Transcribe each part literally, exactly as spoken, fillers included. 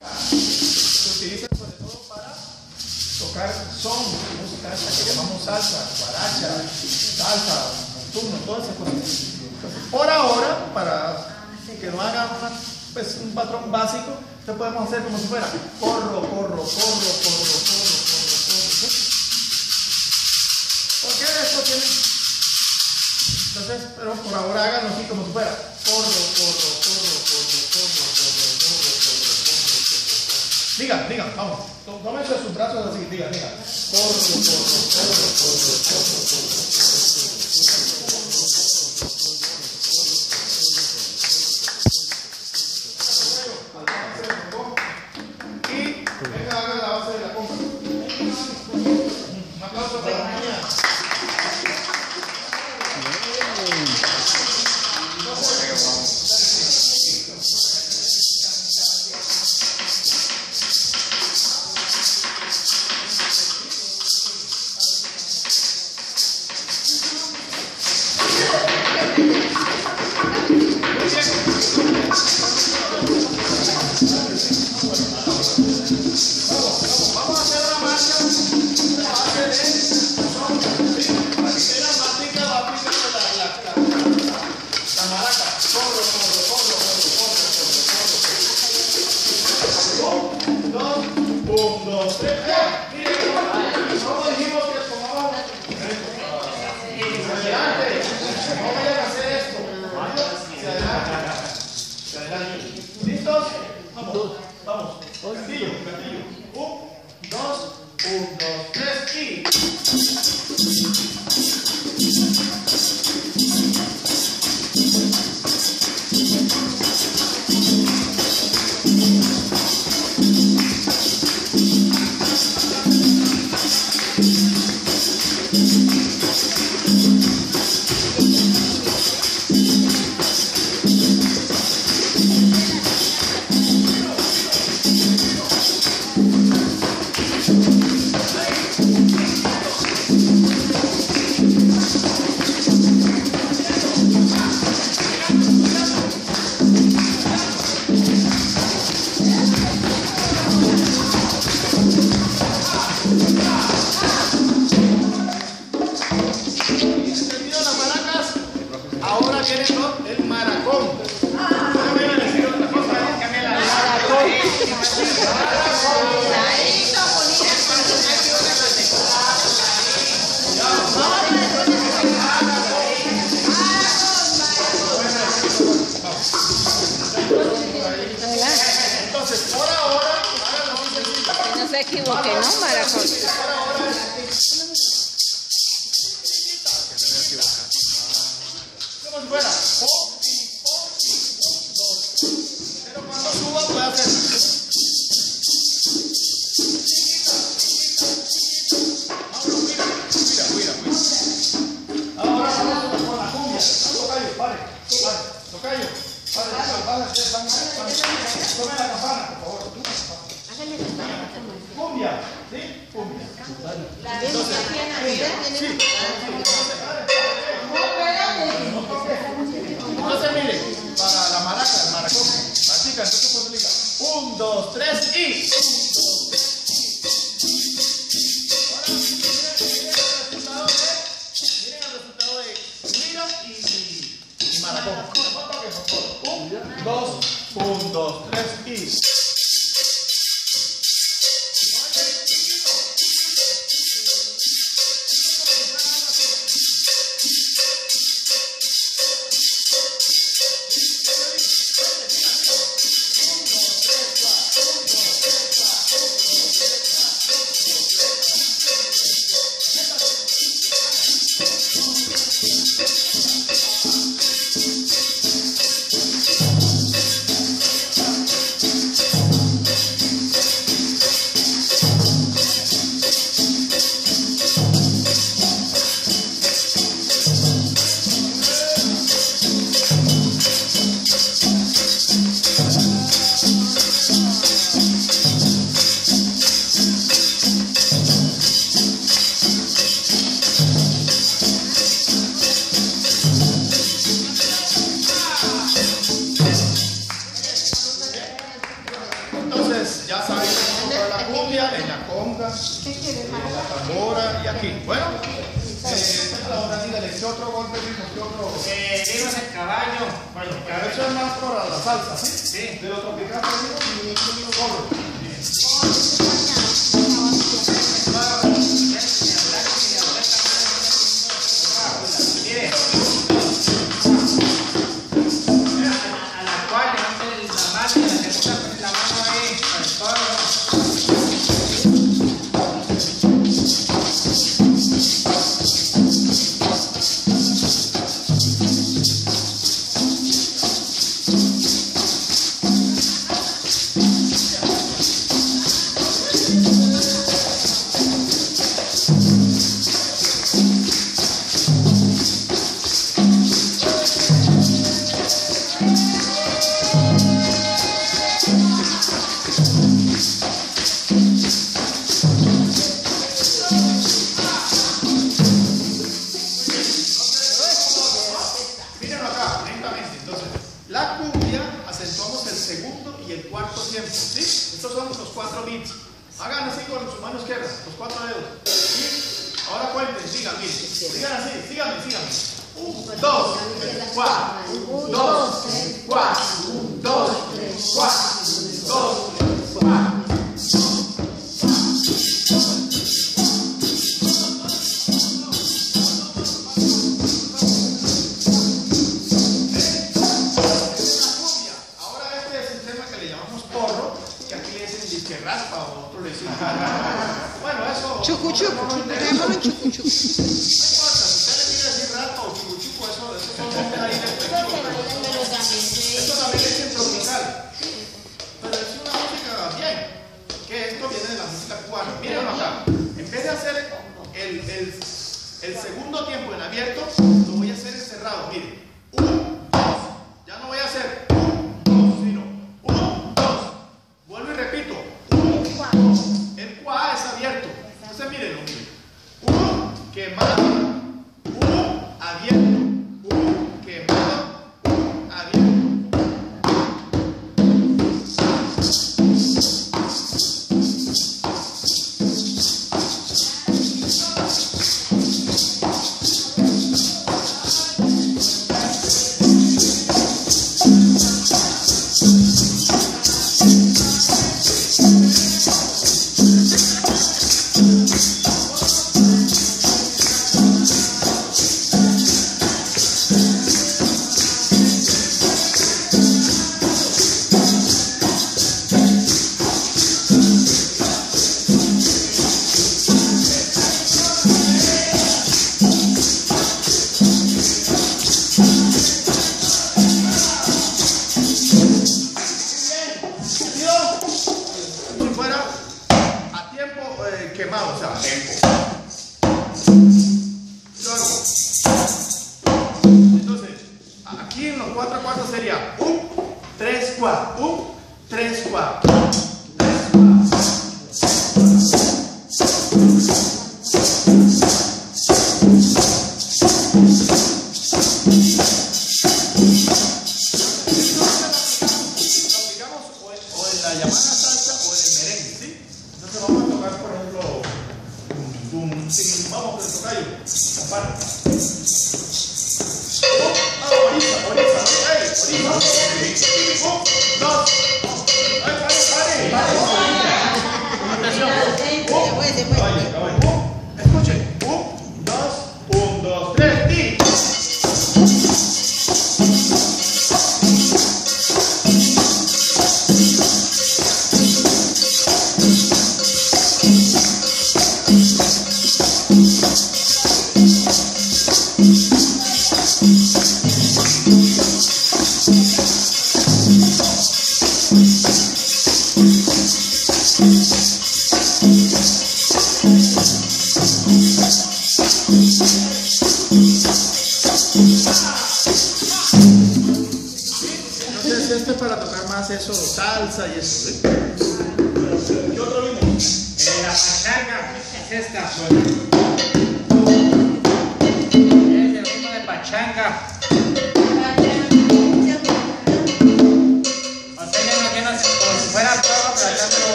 Se utiliza sobre todo para tocar son, música esta que llamamos salsa, guaracha, salsa, nocturno, todas esas cosas. Entonces, por ahora, para que no haga una, pues, un patrón básico, entonces podemos hacer como si fuera corro, corro, corro, corro, corro, corro, corro. ¿Por qué esto tiene? Entonces, pero por ahora háganlo así como si fuera corro, corro, corro, corro, corro, corro, corro, corro, corro, corro. Digan, digan, vamos. Tomen sus brazos así, digan, digan. Corro, corro, corro, corro, corro, corro, corro. Thank you. de aquí. Bueno, eh, ahora sí le eché otro golpe, que otro. Eh, vimos el caballo. Bueno, el caballo es más para la salsa, ¿sí? Sí. Pero tropical, y un solo.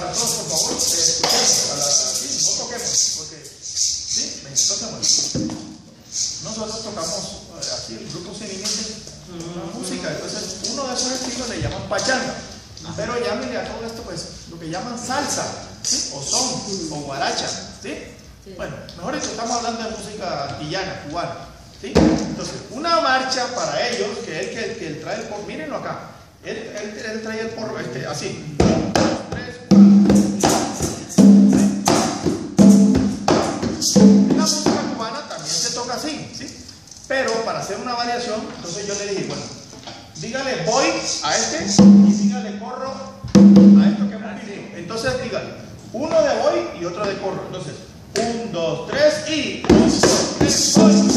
Para todos, por favor. eh, a las no toquemos, porque sí, bendito sea bueno. Nosotros tocamos así el grupo sin límites, la música, entonces uno de esos estilos le llaman pachanga, pero llámenle a todo esto pues lo que llaman salsa, ¿sí? O son, o guaracha, ¿sí? Sí. Bueno, mejor es que estamos hablando de música antillana, cubana, ¿sí? Entonces, una marcha para ellos, que él que, que él trae el porro, mírenlo acá, él, él, él trae el porro este, así. Pero para hacer una variación, entonces yo le dije, bueno, dígale voy a este y dígale corro a esto que hemos visto. Entonces dígale, uno de voy y otro de corro. Entonces, un, dos, tres y un, dos, tres, voy.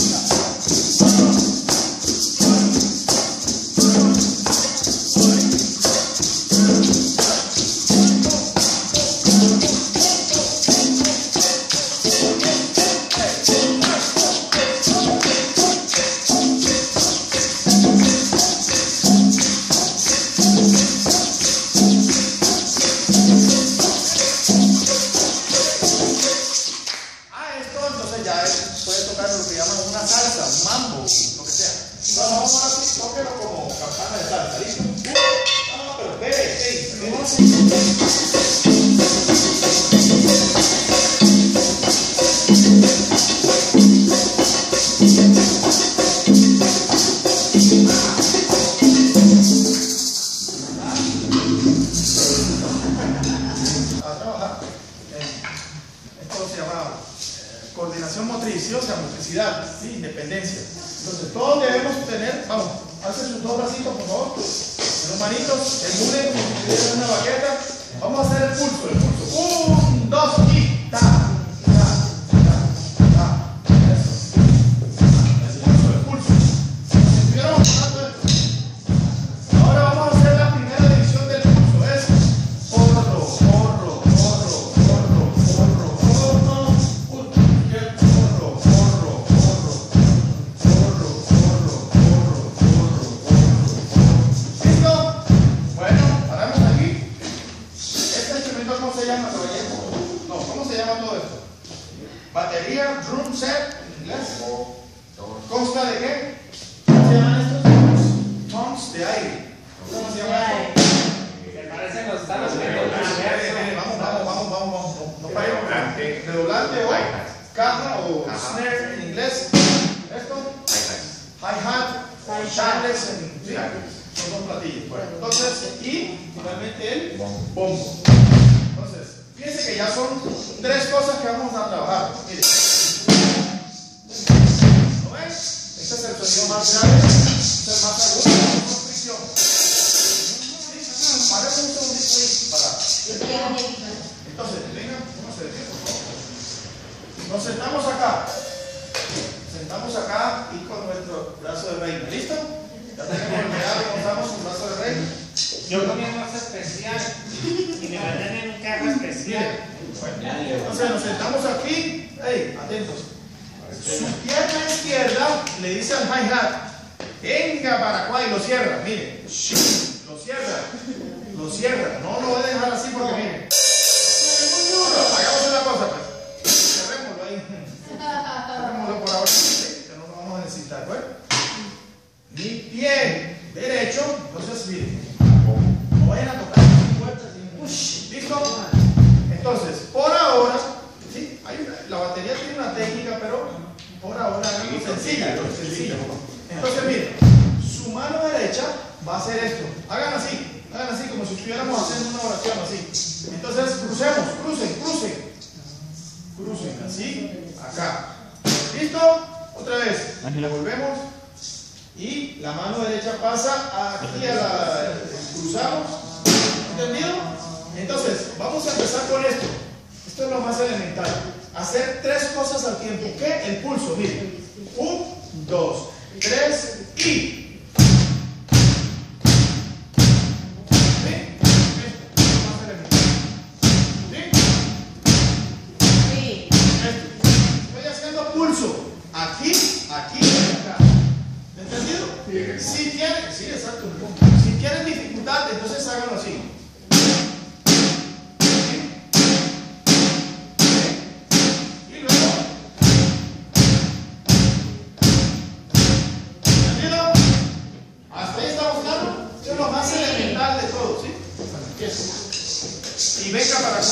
Si tienen dificultad, entonces háganlo así. ¿Sí?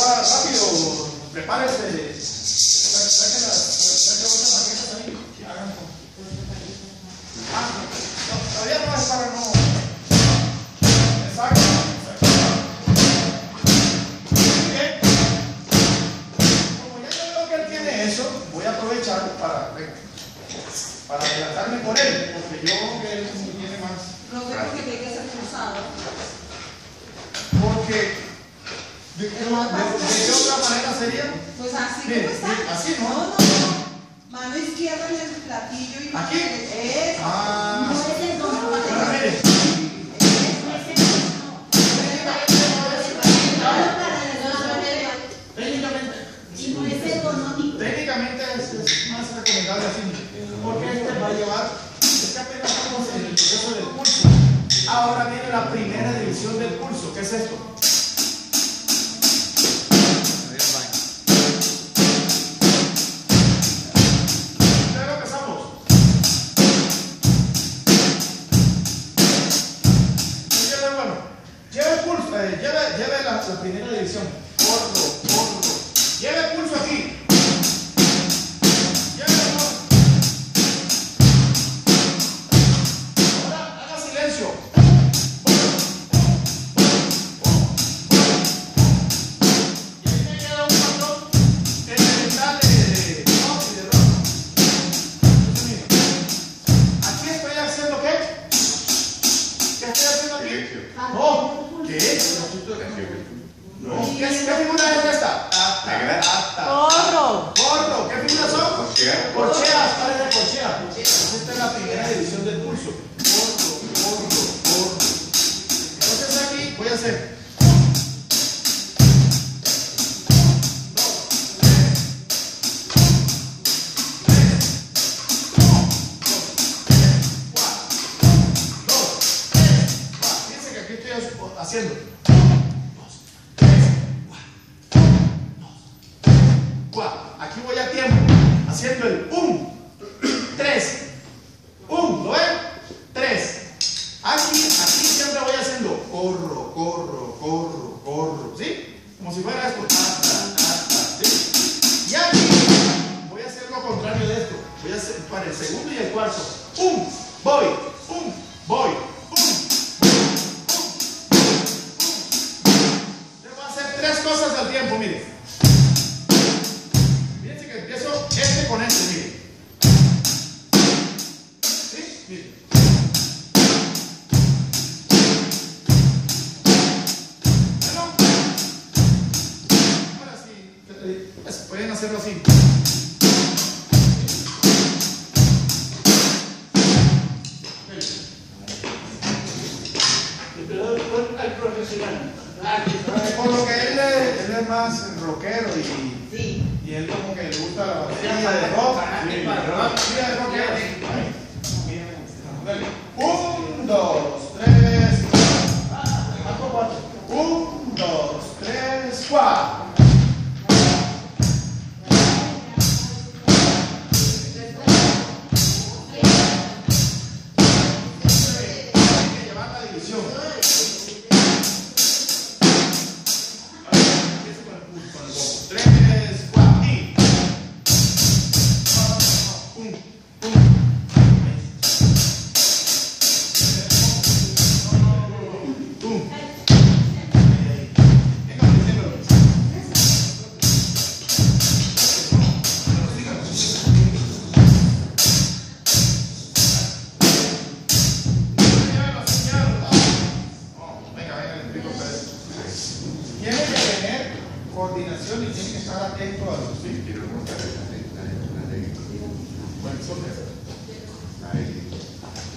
agora, rápido, prepárese. Saque otra maqueta también. Ah, no, todavía no es para no. Exacto. Bien. Como ya veo que él tiene eso, voy a aprovechar para, para adelantarme por él, porque yo creo que él tiene más. Lo veo que tiene que ser cruzado. Porque. ¿De qué otra manera sería? Pues así como está. Así no. No, no, no. Mano izquierda en el platillo y aquí. Eso. Ah. No es de otra manera. Eso. Técnicamente. Y no es económico. Técnicamente es más recomendable así. Porque este va a llevar. Este apenas estamos en el proceso del curso. Ahora viene la primera división del curso. ¿Qué es esto?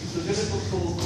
Inclusive por tu